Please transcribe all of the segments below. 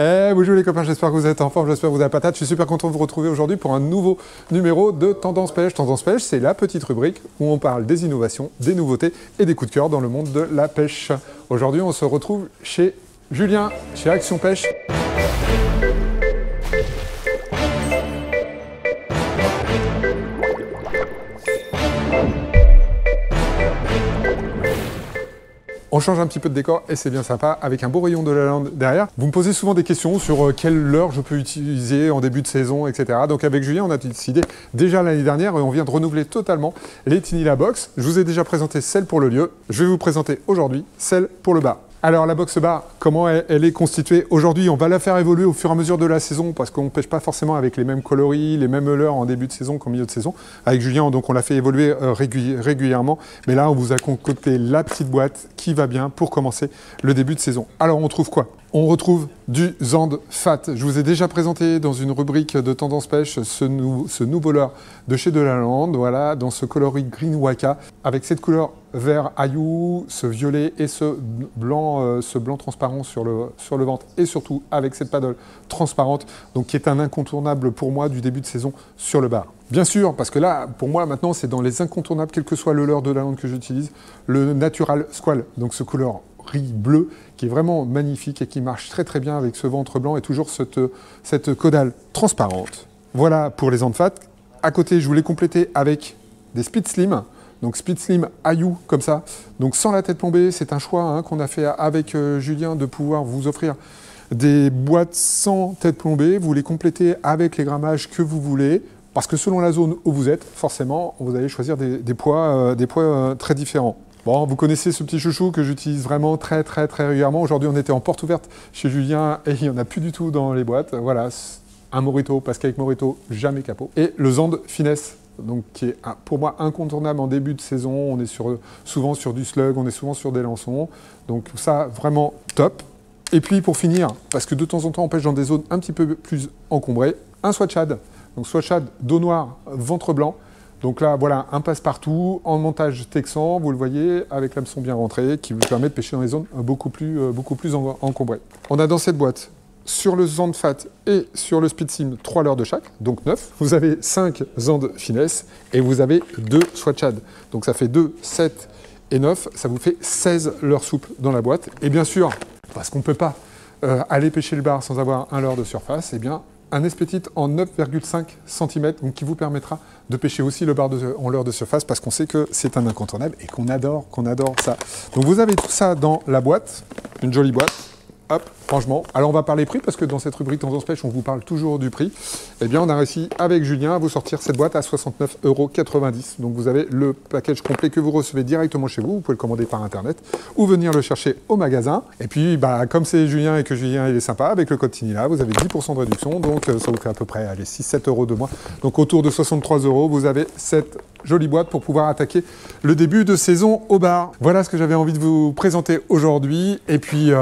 Eh, bonjour les copains, j'espère que vous êtes en forme, j'espère que vous avez la patate. Je suis super content de vous retrouver aujourd'hui pour un nouveau numéro de Tendance Pêche. Tendance Pêche, c'est la petite rubrique où on parle des innovations, des nouveautés et des coups de cœur dans le monde de la pêche. Aujourd'hui, on se retrouve chez Julien, chez Action Pêche. On change un petit peu de décor et c'est bien sympa, avec un beau rayon de Delalande derrière. Vous me posez souvent des questions sur quelle leurre je peux utiliser en début de saison, etc. Donc avec Julien, on a décidé déjà l'année dernière et on vient de renouveler totalement les Tynilla Box. Je vous ai déjà présenté celle pour le lieu, je vais vous présenter aujourd'hui celle pour le bar. Alors la box bar, comment elle est constituée aujourd'hui? On va la faire évoluer au fur et à mesure de la saison parce qu'on ne pêche pas forcément avec les mêmes coloris, les mêmes leurres en début de saison qu'en milieu de saison. Avec Julien, donc on l'a fait évoluer régulièrement. Mais là, on vous a concocté la petite boîte qui va bien pour commencer le début de saison. Alors on trouve quoi? On retrouve du Zand Fat. Je vous ai déjà présenté dans une rubrique de Tendance Pêche ce nouveau leurre de chez Delalande, voilà, dans ce coloris Green Waka, avec cette couleur vert aillou, ce violet et ce blanc transparent sur le ventre et surtout avec cette paddle transparente, donc qui est un incontournable pour moi du début de saison sur le bar. Bien sûr, parce que là, pour moi, maintenant, c'est dans les incontournables, quel que soit le leurre de Delalande que j'utilise, le Natural Squall, donc ce couleur bleu qui est vraiment magnifique et qui marche très très bien avec ce ventre blanc et toujours cette caudale transparente. Voilà pour les Zand Fat. À côté, je voulais compléter avec des Speed Slim. Donc Speed Slim Ayou comme ça, donc sans la tête plombée, c'est un choix hein, qu'on a fait avec Julien de pouvoir vous offrir des boîtes sans tête plombée. Vous les complétez avec les grammages que vous voulez parce que selon la zone où vous êtes, forcément, vous allez choisir des poids très différents. Bon, vous connaissez ce petit chouchou que j'utilise vraiment très régulièrement. Aujourd'hui, on était en porte ouverte chez Julien et il n'y en a plus du tout dans les boîtes. Voilà, un Morito, parce qu'avec Morito, jamais capot. Et le Zand Finesse, donc qui est pour moi incontournable en début de saison. On est souvent sur du slug, on est souvent sur des lançons. Donc ça, vraiment top. Et puis pour finir, parce que de temps en temps, on pêche dans des zones un petit peu plus encombrées, un Swatchad. Donc Swatchad, dos noir, ventre blanc. Donc là, voilà, un passe-partout en montage texan, vous le voyez, avec l'hameçon bien rentré, qui vous permet de pêcher dans les zones beaucoup plus encombrées. On a dans cette boîte, sur le Zand Fat et sur le Speed Sim, 3 leurres de chaque, donc 9. Vous avez 5 Zand Finesse et vous avez 2 Swatchad. Donc ça fait 2, 7 et 9, ça vous fait 16 leurres souples dans la boîte. Et bien sûr, parce qu'on ne peut pas aller pêcher le bar sans avoir un leurre de surface, eh bien, un espétite en 9,5 cm donc qui vous permettra de pêcher aussi le bar en leurre de surface parce qu'on sait que c'est un incontournable et qu'on adore ça. Donc vous avez tout ça dans la boîte, une jolie boîte, hop, franchement. Alors on va parler prix parce que dans cette rubrique Tendance Pêche, on vous parle toujours du prix. Eh bien on a réussi avec Julien à vous sortir cette boîte à 69,90 €. Donc vous avez le package complet que vous recevez directement chez vous. Vous pouvez le commander par internet ou venir le chercher au magasin. Et puis bah, comme c'est Julien et que Julien il est sympa, avec le code Tynilla, vous avez 10% de réduction. Donc ça vous fait à peu près 6-7 € de moins. Donc autour de 63 €, vous avez cette jolie boîte pour pouvoir attaquer le début de saison au bar. Voilà ce que j'avais envie de vous présenter aujourd'hui. Et puis...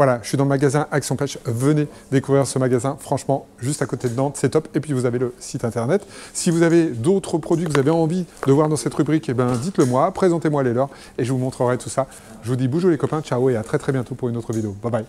voilà, je suis dans le magasin Action Pêche, venez découvrir ce magasin, franchement, juste à côté de Nantes, c'est top. Et puis vous avez le site internet. Si vous avez d'autres produits que vous avez envie de voir dans cette rubrique, eh ben, dites-le moi, présentez-moi les leurs et je vous montrerai tout ça. Je vous dis bonjour les copains, ciao et à très bientôt pour une autre vidéo. Bye bye.